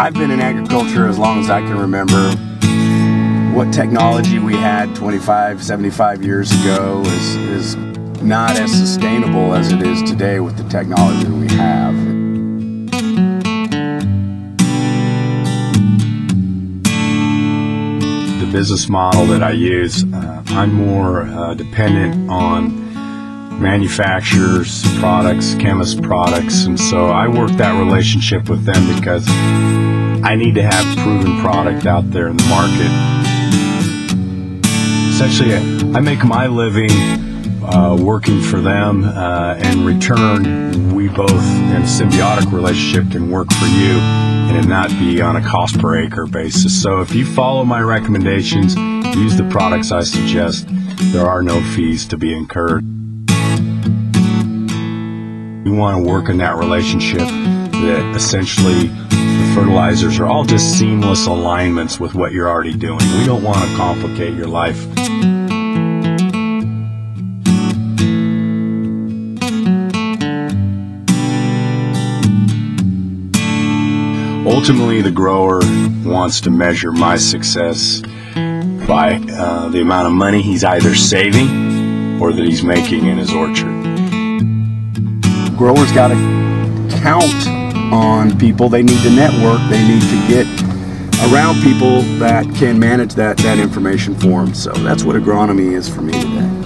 I've been in agriculture as long as I can remember. What technology we had 25, 75 years ago is not as sustainable as it is today with the technology we have. The business model that I use, I'm more dependent on manufacturers, products, chemist products, and so I work that relationship with them because I need to have proven product out there in the market. Essentially, I make my living working for them. In return, we both, in a symbiotic relationship, can work for you and it not be on a cost per acre basis. So if you follow my recommendations, use the products I suggest, there are no fees to be incurred. We want to work in that relationship that essentially the fertilizers are all just seamless alignments with what you're already doing. We don't want to complicate your life. Ultimately, the grower wants to measure my success by the amount of money he's either saving or that he's making in his orchard. Growers got to count on people. They need to network. They need to get around people that can manage that information for them. So that's what agronomy is for me today.